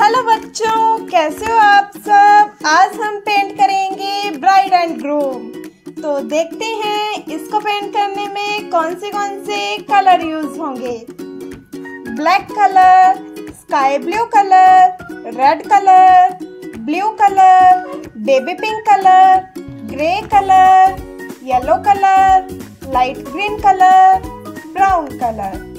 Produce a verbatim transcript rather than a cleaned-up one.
Hello बच्चों, कैसे हो आप सब। आज हम पेंट करेंगे ब्राइड एंड ग्रूम। तो देखते हैं इसको पेंट करने में कौन से कौन से कलर यूज होंगे। Black colour, sky blue colour, red colour, blue colour, baby pink colour, grey colour, yellow colour, light green colour, brown colour.